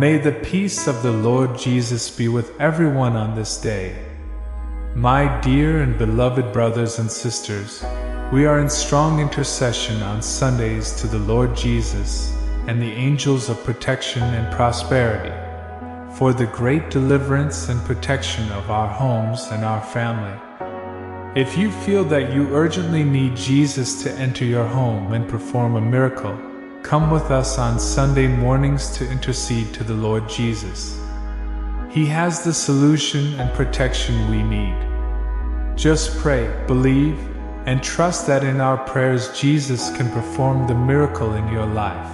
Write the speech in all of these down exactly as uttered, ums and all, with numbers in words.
May the peace of the Lord Jesus be with everyone on this day. My dear and beloved brothers and sisters, we are in strong intercession on Sundays to the Lord Jesus and the angels of protection and prosperity for the great deliverance and protection of our homes and our family. If you feel that you urgently need Jesus to enter your home and perform a miracle, come with us on Sunday mornings to intercede to the Lord Jesus. He has the solution and protection we need. Just pray, believe, and trust that in our prayers Jesus can perform the miracle in your life.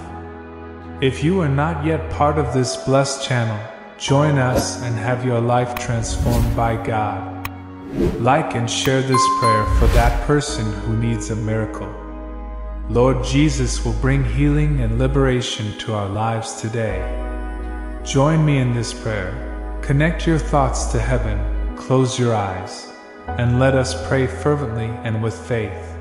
If you are not yet part of this blessed channel, join us and have your life transformed by God. Like and share this prayer for that person who needs a miracle. Lord Jesus will bring healing and liberation to our lives today. Join me in this prayer. Connect your thoughts to heaven, close your eyes, and let us pray fervently and with faith.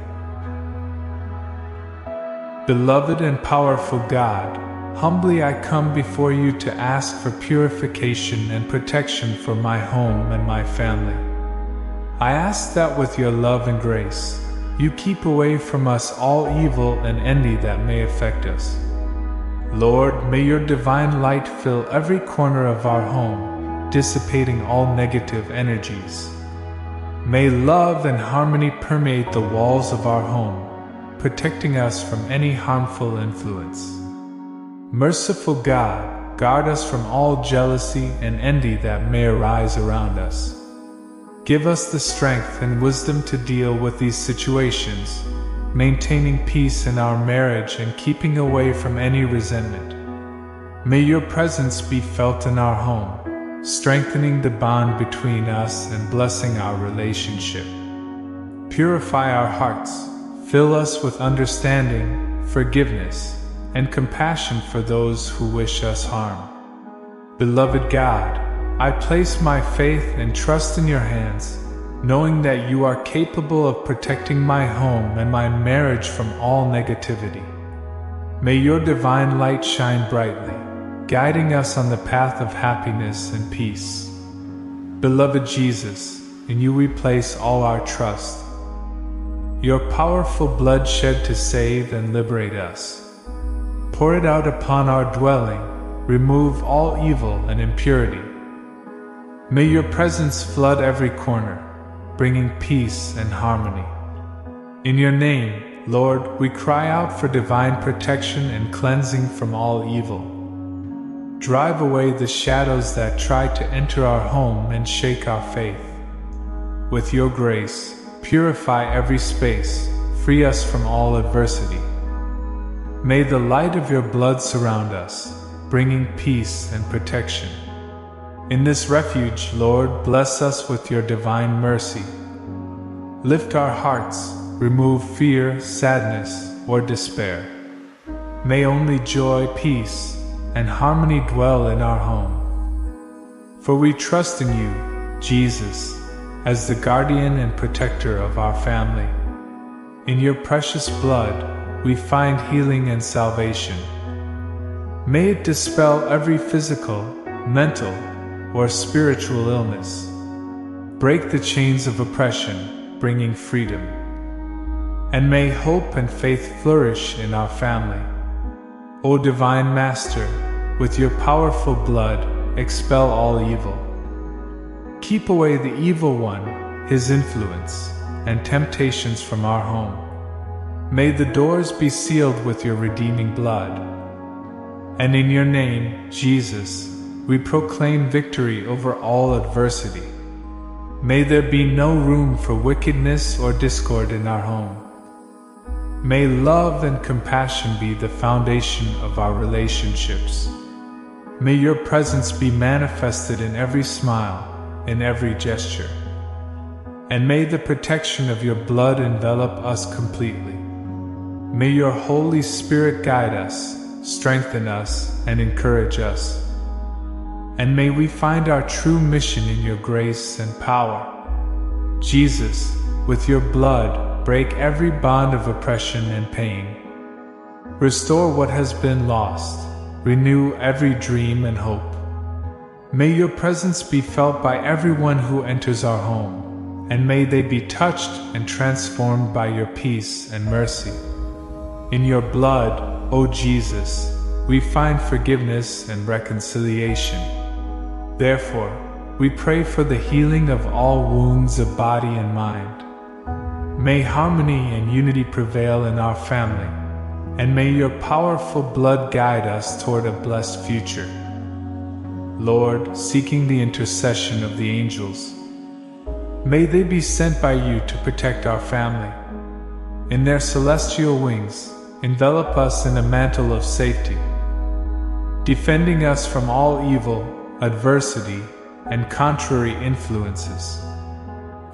Beloved and powerful God, humbly I come before you to ask for purification and protection for my home and my family. I ask that with your love and grace, you keep away from us all evil and envy that may affect us. Lord, may your divine light fill every corner of our home, dissipating all negative energies. May love and harmony permeate the walls of our home, protecting us from any harmful influence. Merciful God, guard us from all jealousy and envy that may arise around us. Give us the strength and wisdom to deal with these situations, maintaining peace in our marriage and keeping away from any resentment. May your presence be felt in our home, strengthening the bond between us and blessing our relationship. Purify our hearts, fill us with understanding, forgiveness, and compassion for those who wish us harm. Beloved God, I place my faith and trust in your hands, knowing that you are capable of protecting my home and my marriage from all negativity. May your divine light shine brightly, guiding us on the path of happiness and peace. Beloved Jesus, in you we place all our trust. Your powerful blood shed to save and liberate us. Pour it out upon our dwelling, remove all evil and impurity. May your presence flood every corner, bringing peace and harmony. In your name, Lord, we cry out for divine protection and cleansing from all evil. Drive away the shadows that try to enter our home and shake our faith. With your grace, purify every space, free us from all adversity. May the light of your blood surround us, bringing peace and protection. In this refuge, Lord, bless us with your divine mercy. Lift our hearts, remove fear, sadness, or despair. May only joy, peace, and harmony dwell in our home. For we trust in you, Jesus, as the guardian and protector of our family. In your precious blood, we find healing and salvation. May it dispel every physical, mental, or spiritual illness. Break the chains of oppression, bringing freedom. And may hope and faith flourish in our family. O Divine Master, with your powerful blood, expel all evil. Keep away the evil one, his influence, and temptations from our home. May the doors be sealed with your redeeming blood. And in your name, Jesus, we proclaim victory over all adversity. May there be no room for wickedness or discord in our home. May love and compassion be the foundation of our relationships. May your presence be manifested in every smile, in every gesture. And may the protection of your blood envelop us completely. May your Holy Spirit guide us, strengthen us, and encourage us. And may we find our true mission in your grace and power. Jesus, with your blood, break every bond of oppression and pain. Restore what has been lost, renew every dream and hope. May your presence be felt by everyone who enters our home, and may they be touched and transformed by your peace and mercy. In your blood, O Jesus, we find forgiveness and reconciliation. Therefore, we pray for the healing of all wounds of body and mind. May harmony and unity prevail in our family, and may your powerful blood guide us toward a blessed future. Lord, seeking the intercession of the angels, may they be sent by you to protect our family. In their celestial wings, envelop us in a mantle of safety, defending us from all evil, adversity, and contrary influences.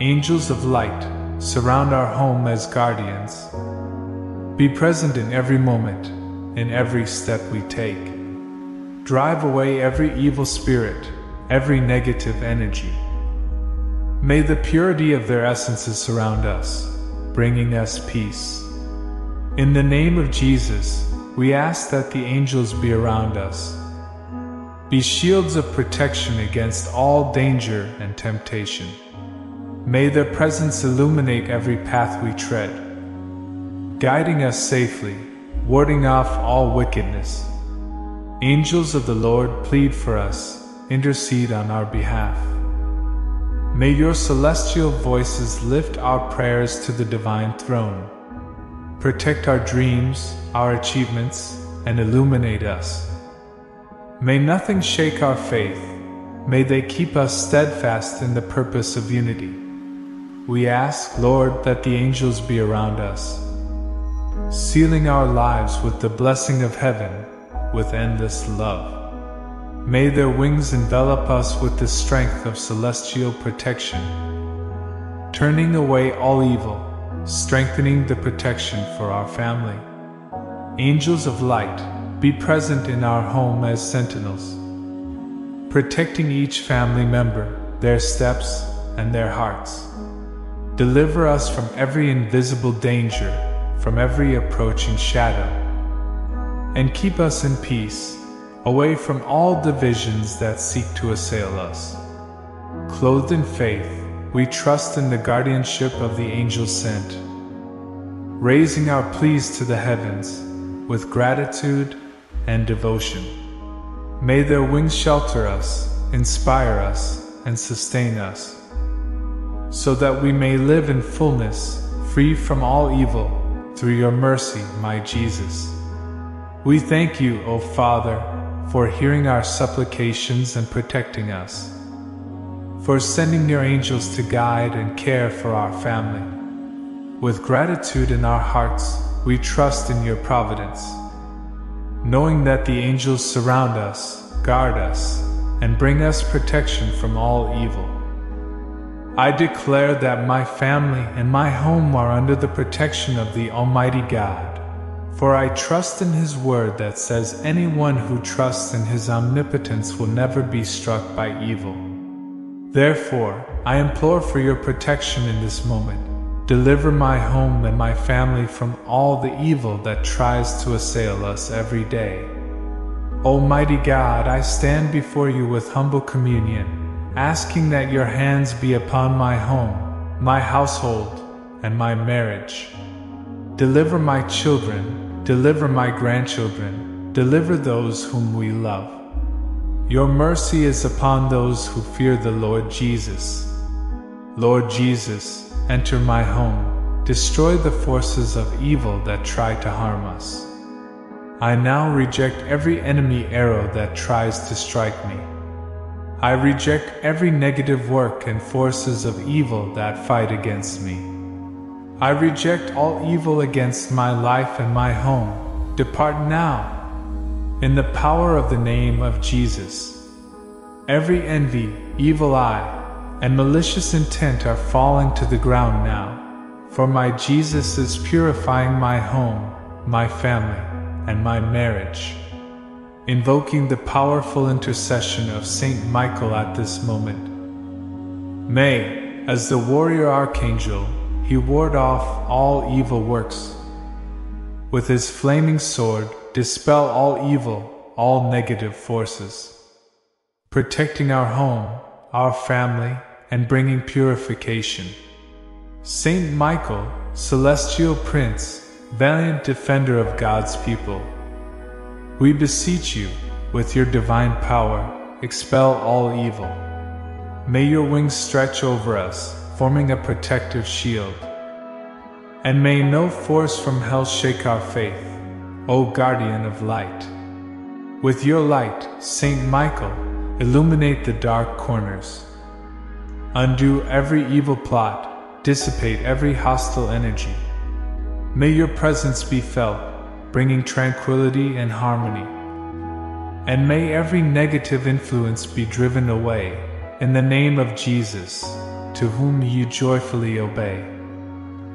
Angels of light, surround our home as guardians. Be present in every moment, in every step we take. Drive away every evil spirit, every negative energy. May the purity of their essences surround us, bringing us peace. In the name of Jesus, we ask that the angels be around us. Be shields of protection against all danger and temptation. May their presence illuminate every path we tread, guiding us safely, warding off all wickedness. Angels of the Lord, plead for us, intercede on our behalf. May your celestial voices lift our prayers to the divine throne. Protect our dreams, our achievements, and illuminate us. May nothing shake our faith. May they keep us steadfast in the purpose of unity. We ask, Lord, that the angels be around us, sealing our lives with the blessing of heaven, with endless love. May their wings envelop us with the strength of celestial protection, turning away all evil, strengthening the protection for our family. Angels of light, be present in our home as sentinels, protecting each family member, their steps, and their hearts. Deliver us from every invisible danger, from every approaching shadow, and keep us in peace, away from all divisions that seek to assail us. Clothed in faith, we trust in the guardianship of the angels sent, raising our pleas to the heavens with gratitude and devotion. May their wings shelter us, inspire us, and sustain us, so that we may live in fullness, free from all evil, through your mercy, my Jesus. We thank you, O Father, for hearing our supplications and protecting us, for sending your angels to guide and care for our family. With gratitude in our hearts, we trust in your providence, knowing that the angels surround us, guard us, and bring us protection from all evil. I declare that my family and my home are under the protection of the Almighty God. For I trust in His word that says anyone who trusts in His omnipotence will never be struck by evil. Therefore, I implore for your protection in this moment. Deliver my home and my family from all the evil that tries to assail us every day. Almighty God, I stand before you with humble communion, asking that your hands be upon my home, my household, and my marriage. Deliver my children, deliver my grandchildren, deliver those whom we love. Your mercy is upon those who fear the Lord Jesus. Lord Jesus, enter my home, destroy the forces of evil that try to harm us. I now reject every enemy arrow that tries to strike me. I reject every negative work and forces of evil that fight against me. I reject all evil against my life and my home. Depart now, in the power of the name of Jesus. Every envy, evil eye, and malicious intent are falling to the ground now, for my Jesus is purifying my home, my family, and my marriage. Invoking the powerful intercession of Saint Michael at this moment, may, as the warrior archangel, he ward off all evil works. With his flaming sword, dispel all evil, all negative forces, protecting our home, our family, and bringing purification. Saint Michael, Celestial Prince, valiant defender of God's people, we beseech you, with your divine power, expel all evil. May your wings stretch over us, forming a protective shield. And may no force from hell shake our faith, O guardian of light. With your light, Saint Michael, illuminate the dark corners. Undo every evil plot, dissipate every hostile energy. May your presence be felt, bringing tranquility and harmony. And may every negative influence be driven away, in the name of Jesus, to whom you joyfully obey.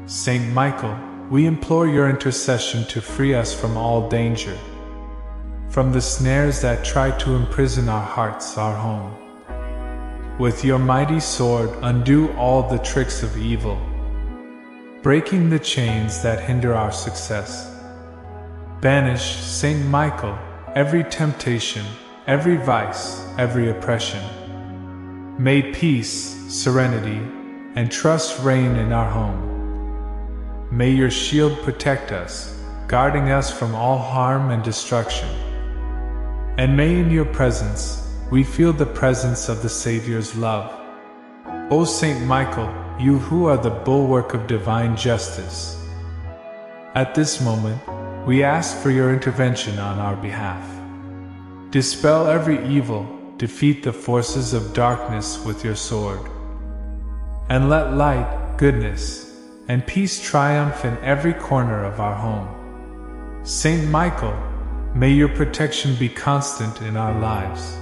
Saint Michael, we implore your intercession to free us from all danger, from the snares that try to imprison our hearts, our home. With your mighty sword, undo all the tricks of evil, breaking the chains that hinder our success. Banish, Saint Michael, every temptation, every vice, every oppression. May peace, serenity, and trust reign in our home. May your shield protect us, guarding us from all harm and destruction. And may in your presence, we feel the presence of the Savior's love. O Saint Michael, you who are the bulwark of divine justice, at this moment, we ask for your intervention on our behalf. Dispel every evil, defeat the forces of darkness with your sword. And let light, goodness, and peace triumph in every corner of our home. Saint Michael, may your protection be constant in our lives.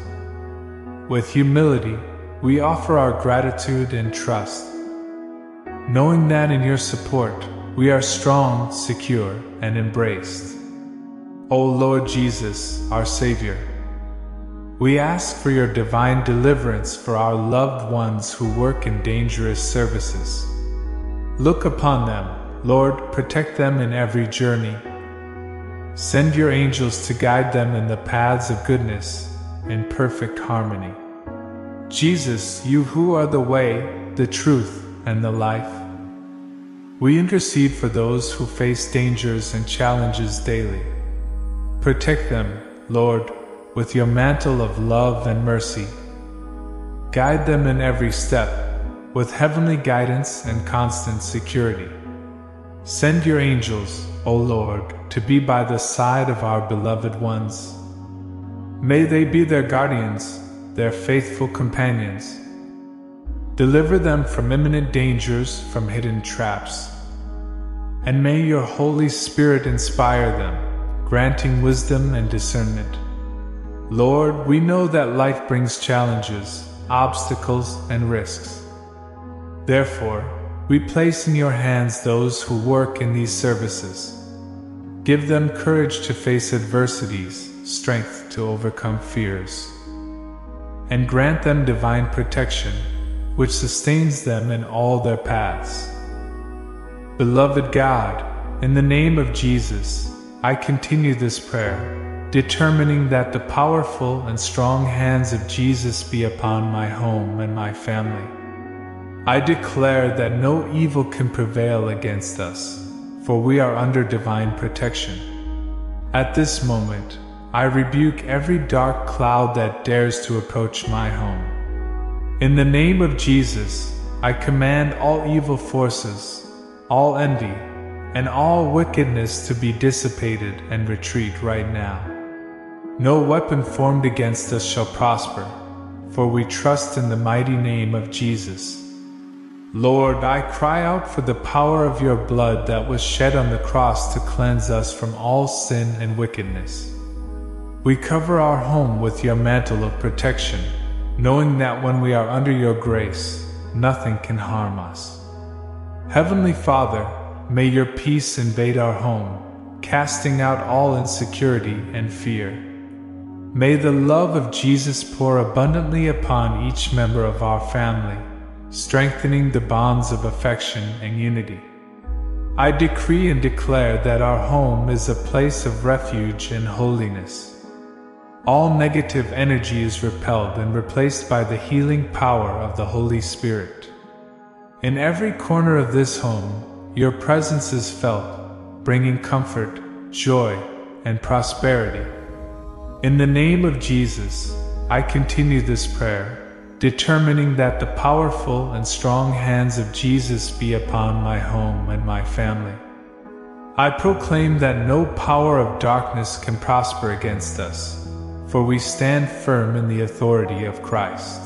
With humility, we offer our gratitude and trust, knowing that in your support, we are strong, secure, and embraced. O Lord Jesus, our Savior, we ask for your divine deliverance for our loved ones who work in dangerous services. Look upon them, Lord, protect them in every journey. Send your angels to guide them in the paths of goodness and perfect harmony. Jesus, you who are the way, the truth, and the life, we intercede for those who face dangers and challenges daily. Protect them, Lord, with your mantle of love and mercy. Guide them in every step, with heavenly guidance and constant security. Send your angels, O Lord, to be by the side of our beloved ones. May they be their guardians, their faithful companions. Deliver them from imminent dangers, from hidden traps. And may your Holy Spirit inspire them, granting wisdom and discernment. Lord, we know that life brings challenges, obstacles, and risks. Therefore, we place in your hands those who work in these services. Give them courage to face adversities, strength to overcome fears, and grant them divine protection, which sustains them in all their paths. Beloved God, in the name of Jesus, I continue this prayer, determining that the powerful and strong hands of Jesus be upon my home and my family. I declare that no evil can prevail against us, for we are under divine protection. At this moment, I rebuke every dark cloud that dares to approach my home. In the name of Jesus, I command all evil forces, all envy, and all wickedness to be dissipated and retreat right now. No weapon formed against us shall prosper, for we trust in the mighty name of Jesus. Lord, I cry out for the power of your blood that was shed on the cross to cleanse us from all sin and wickedness. We cover our home with your mantle of protection, knowing that when we are under your grace, nothing can harm us. Heavenly Father, may your peace invade our home, casting out all insecurity and fear. May the love of Jesus pour abundantly upon each member of our family, strengthening the bonds of affection and unity. I decree and declare that our home is a place of refuge and holiness. all negative energy is repelled and replaced by the healing power of the Holy Spirit. In every corner of this home, your presence is felt, bringing comfort, joy, and prosperity. In the name of Jesus, I continue this prayer, determining that the powerful and strong hands of Jesus be upon my home and my family. I proclaim that no power of darkness can prosper against us, for we stand firm in the authority of Christ.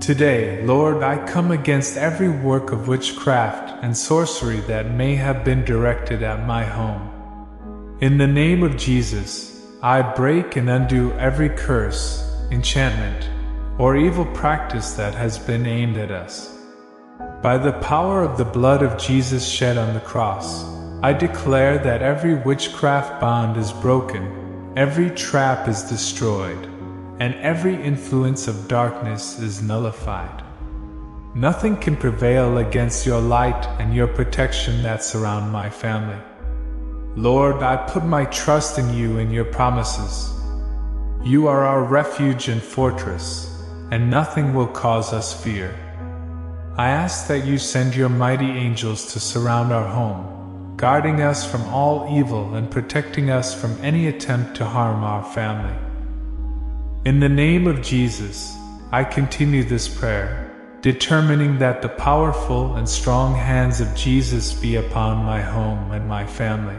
Today, Lord, I come against every work of witchcraft and sorcery that may have been directed at my home. In the name of Jesus, I break and undo every curse, enchantment, or evil practice that has been aimed at us. By the power of the blood of Jesus shed on the cross, I declare that every witchcraft bond is broken, every trap is destroyed, and every influence of darkness is nullified. Nothing can prevail against your light and your protection that surround my family. Lord, I put my trust in you and your promises. You are our refuge and fortress, and nothing will cause us fear. I ask that you send your mighty angels to surround our home, guarding us from all evil and protecting us from any attempt to harm our family. In the name of Jesus, I continue this prayer, determining that the powerful and strong hands of Jesus be upon my home and my family.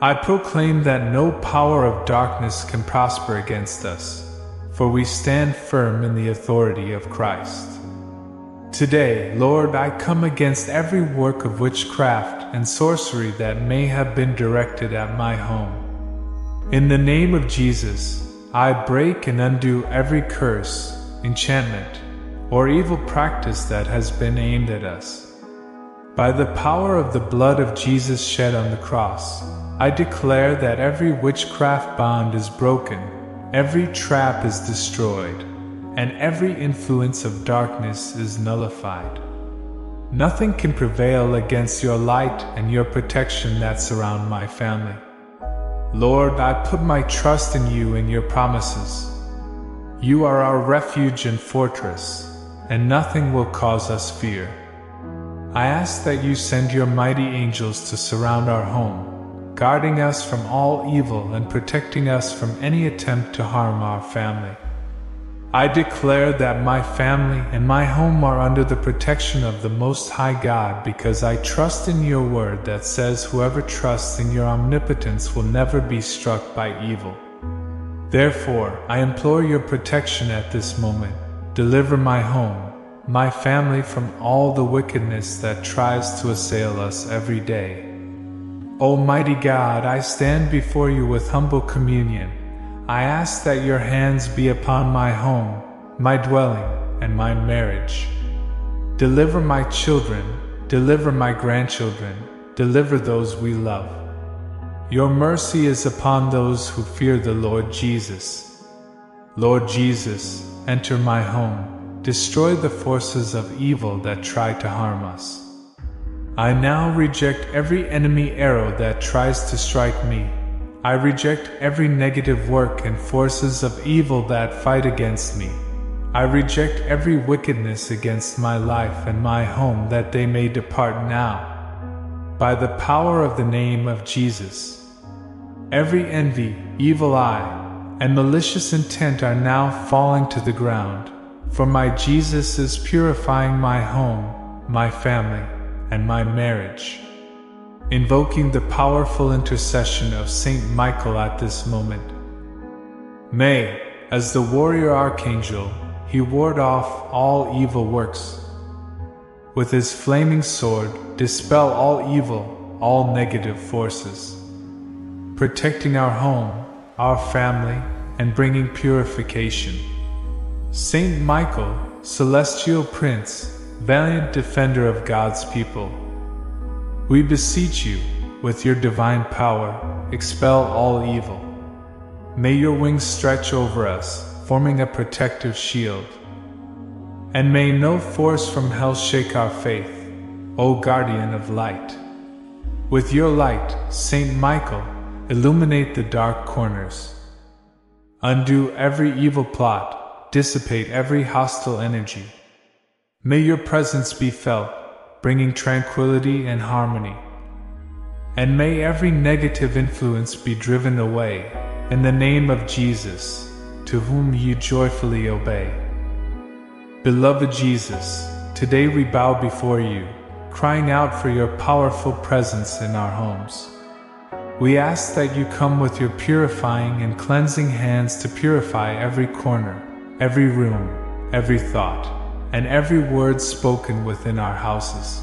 I proclaim that no power of darkness can prosper against us, for we stand firm in the authority of Christ. Today, Lord, I come against every work of witchcraft and sorcery that may have been directed at my home. In the name of Jesus, I break and undo every curse, enchantment, or evil practice that has been aimed at us. By the power of the blood of Jesus shed on the cross, I declare that every witchcraft bond is broken, every trap is destroyed, and every influence of darkness is nullified. Nothing can prevail against your light and your protection that surround my family. Lord, I put my trust in you and your promises. You are our refuge and fortress, and nothing will cause us fear. I ask that you send your mighty angels to surround our home, guarding us from all evil and protecting us from any attempt to harm our family. I declare that my family and my home are under the protection of the Most High God, because I trust in your word that says whoever trusts in your omnipotence will never be struck by evil. Therefore, I implore your protection at this moment. Deliver my home, my family, from all the wickedness that tries to assail us every day. Almighty God, I stand before you with humble communion. I ask that your hands be upon my home, my dwelling, and my marriage. Deliver my children, deliver my grandchildren, deliver those we love. Your mercy is upon those who fear the Lord Jesus. Lord Jesus, enter my home, destroy the forces of evil that try to harm us. I now reject every enemy arrow that tries to strike me. I reject every negative work and forces of evil that fight against me. I reject every wickedness against my life and my home, that they may depart now, by the power of the name of Jesus. Every envy, evil eye, and malicious intent are now falling to the ground, for my Jesus is purifying my home, my family, and my marriage. Invoking the powerful intercession of Saint Michael at this moment. May, as the warrior archangel, he ward off all evil works. With his flaming sword, dispel all evil, all negative forces, protecting our home, our family, and bringing purification. Saint Michael, celestial prince, valiant defender of God's people, we beseech you, with your divine power, expel all evil. May your wings stretch over us, forming a protective shield. And may no force from hell shake our faith, O guardian of light. With your light, Saint Michael, illuminate the dark corners. Undo every evil plot, dissipate every hostile energy. May your presence be felt, bringing tranquility and harmony. And may every negative influence be driven away, in the name of Jesus, to whom you joyfully obey. Beloved Jesus, today we bow before you, crying out for your powerful presence in our homes. We ask that you come with your purifying and cleansing hands to purify every corner, every room, every thought, and every word spoken within our houses.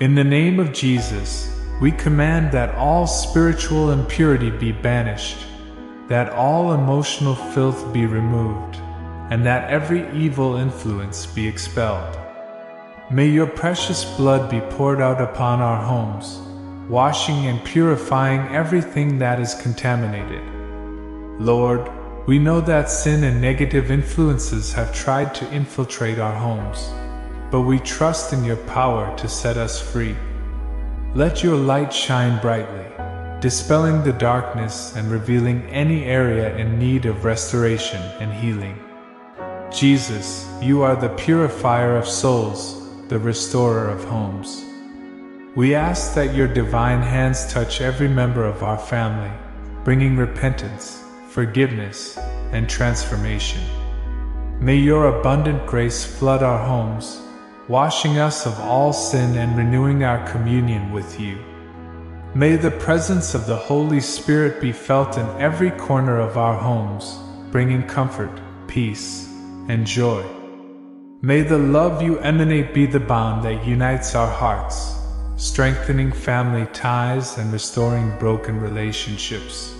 In the name of Jesus, we command that all spiritual impurity be banished, that all emotional filth be removed, and that every evil influence be expelled. May your precious blood be poured out upon our homes, washing and purifying everything that is contaminated. Lord, we know that sin and negative influences have tried to infiltrate our homes, but we trust in your power to set us free. Let your light shine brightly, dispelling the darkness and revealing any area in need of restoration and healing. Jesus, you are the purifier of souls, the restorer of homes. We ask that your divine hands touch every member of our family, bringing repentance, forgiveness, and transformation. May your abundant grace flood our homes, washing us of all sin and renewing our communion with you. May the presence of the Holy Spirit be felt in every corner of our homes, bringing comfort, peace, and joy. May the love you emanate be the bond that unites our hearts, strengthening family ties and restoring broken relationships.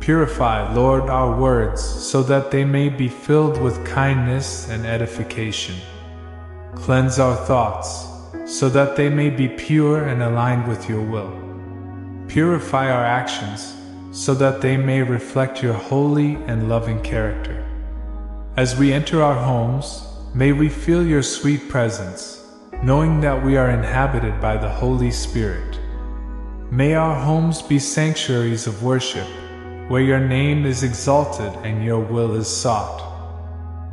Purify, Lord, our words so that they may be filled with kindness and edification. Cleanse our thoughts, so that they may be pure and aligned with your will. Purify our actions, so that they may reflect your holy and loving character. As we enter our homes, may we feel your sweet presence, knowing that we are inhabited by the Holy Spirit. May our homes be sanctuaries of worship, where your name is exalted and your will is sought.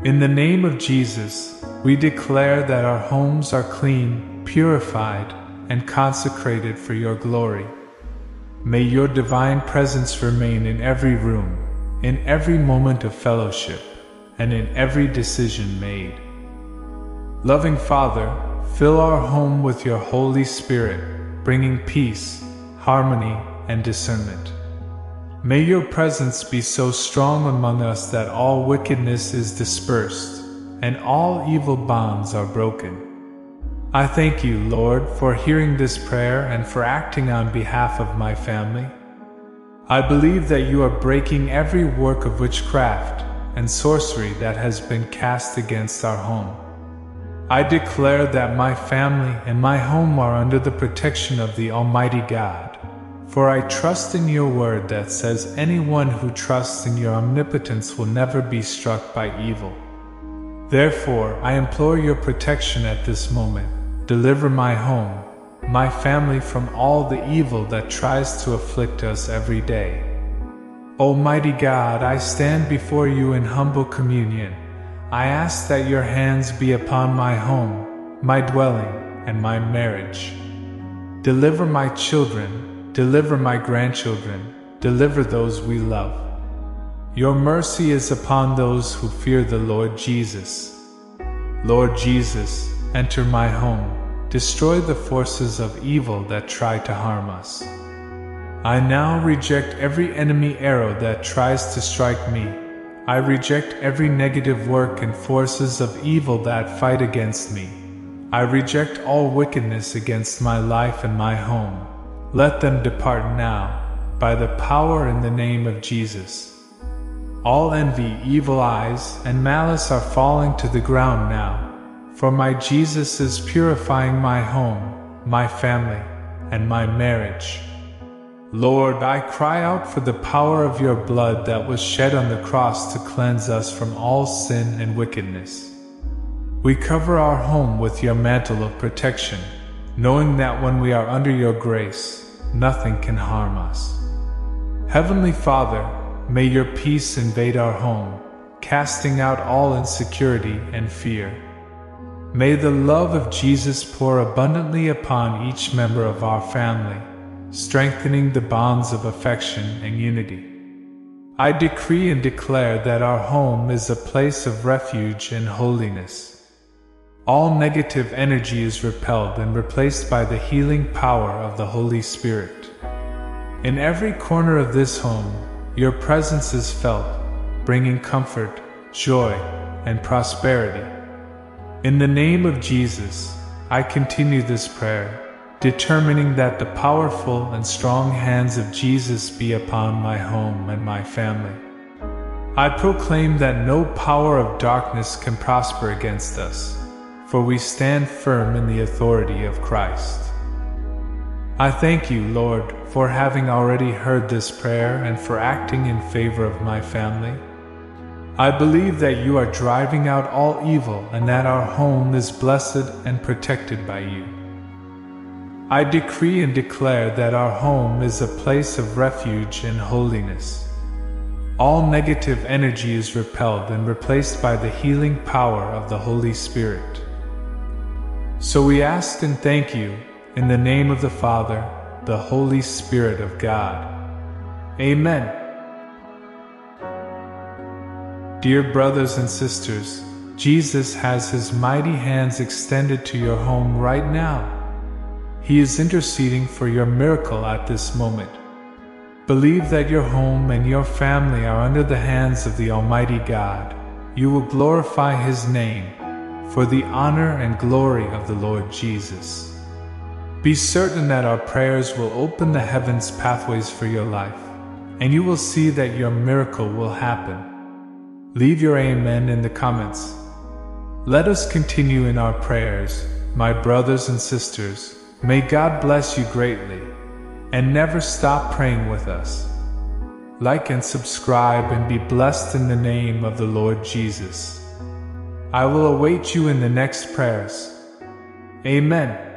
In the name of Jesus, we declare that our homes are clean, purified, and consecrated for your glory. May your divine presence remain in every room, in every moment of fellowship, and in every decision made. Loving Father, fill our home with your Holy Spirit, bringing peace, harmony, and discernment. May your presence be so strong among us that all wickedness is dispersed, and all evil bonds are broken. I thank you, Lord, for hearing this prayer and for acting on behalf of my family. I believe that you are breaking every work of witchcraft and sorcery that has been cast against our home. I declare that my family and my home are under the protection of the Almighty God. For I trust in your word that says anyone who trusts in your omnipotence will never be struck by evil. Therefore, I implore your protection at this moment. Deliver my home, my family from all the evil that tries to afflict us every day. Almighty God, I stand before you in humble communion. I ask that your hands be upon my home, my dwelling, and my marriage. Deliver my children. Deliver my grandchildren, deliver those we love. Your mercy is upon those who fear the Lord Jesus. Lord Jesus, enter my home, destroy the forces of evil that try to harm us. I now reject every enemy arrow that tries to strike me. I reject every negative work and forces of evil that fight against me. I reject all wickedness against my life and my home. Let them depart now, by the power in the name of Jesus. All envy, evil eyes, and malice are falling to the ground now, for my Jesus is purifying my home, my family, and my marriage. Lord, I cry out for the power of your blood that was shed on the cross to cleanse us from all sin and wickedness. We cover our home with your mantle of protection, knowing that when we are under your grace, nothing can harm us. Heavenly Father, May your peace invade our home, casting out all insecurity and fear. May the love of Jesus pour abundantly upon each member of our family, strengthening the bonds of affection and unity. I decree and declare that our home is a place of refuge and holiness. All negative energy is repelled and replaced by the healing power of the Holy Spirit. In every corner of this home, your presence is felt, bringing comfort, joy, and prosperity. In the name of Jesus, I continue this prayer, determining that the powerful and strong hands of Jesus be upon my home and my family. I proclaim that no power of darkness can prosper against us, for we stand firm in the authority of Christ. I thank you, Lord, for having already heard this prayer and for acting in favor of my family. I believe that you are driving out all evil and that our home is blessed and protected by you. I decree and declare that our home is a place of refuge and holiness. All negative energy is repelled and replaced by the healing power of the Holy Spirit. So we ask and thank you, in the name of the Father, the Holy Spirit of God. Amen. Dear brothers and sisters, Jesus has his mighty hands extended to your home right now. He is interceding for your miracle at this moment. Believe that your home and your family are under the hands of the Almighty God. You will glorify His name for the honor and glory of the Lord Jesus. Be certain that our prayers will open the heaven's pathways for your life, and you will see that your miracle will happen. Leave your amen in the comments. Let us continue in our prayers, my brothers and sisters. May God bless you greatly, and never stop praying with us. Like and subscribe and be blessed in the name of the Lord Jesus. I will await you in the next prayers. Amen.